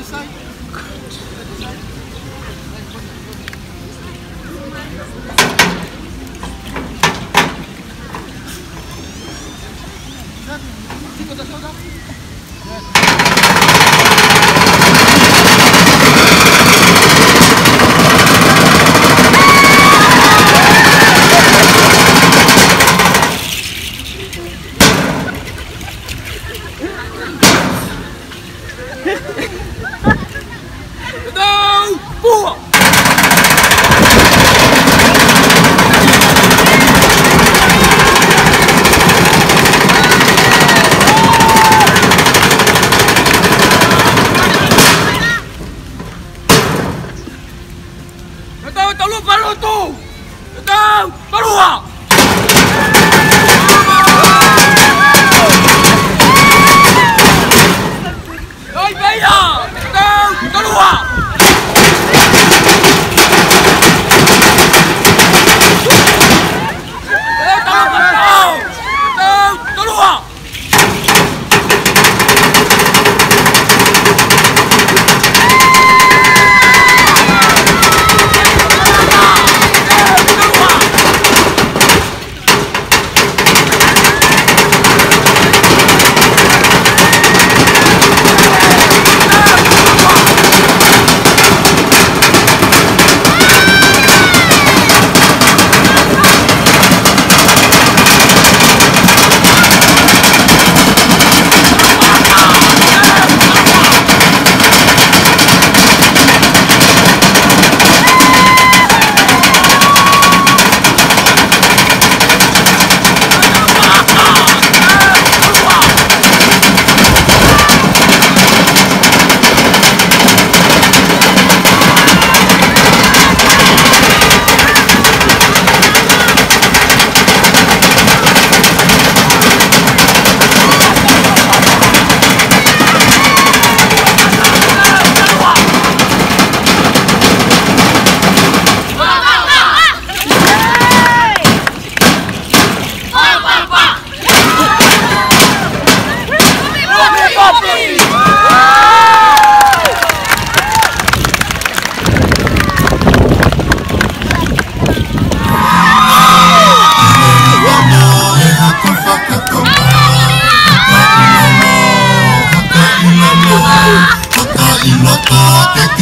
this side. Keep on the shoulder. No! Four!